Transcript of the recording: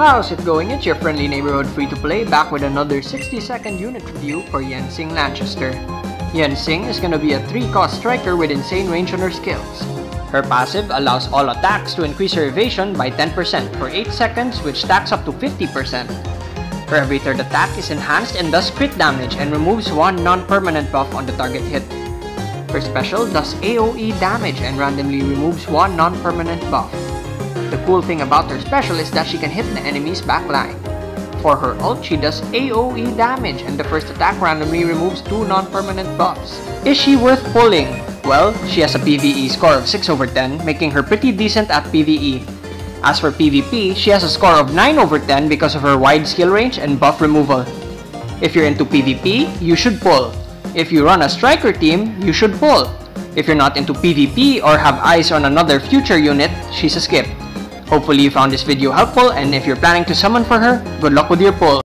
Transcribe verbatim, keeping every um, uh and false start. How's it going? It's your friendly neighborhood free-to-play back with another sixty second unit review for Yen Xing Lanchester. Yen Xing is gonna be a three cost striker with insane range on her skills. Her passive allows all attacks to increase her evasion by ten percent for eight seconds, which stacks up to fifty percent. Her every third attack is enhanced and does crit damage and removes one non-permanent buff on the target hit. Her special does A O E damage and randomly removes one non-permanent buff. The cool thing about her special is that she can hit the enemy's backline. For her ult, she does A O E damage and the first attack randomly removes two non-permanent buffs. Is she worth pulling? Well, she has a PvE score of six over ten, making her pretty decent at PvE. As for PvP, she has a score of nine over ten because of her wide skill range and buff removal. If you're into PvP, you should pull. If you run a striker team, you should pull. If you're not into PvP or have eyes on another future unit, she's a skip. Hopefully you found this video helpful, and if you're planning to summon for her, good luck with your pull.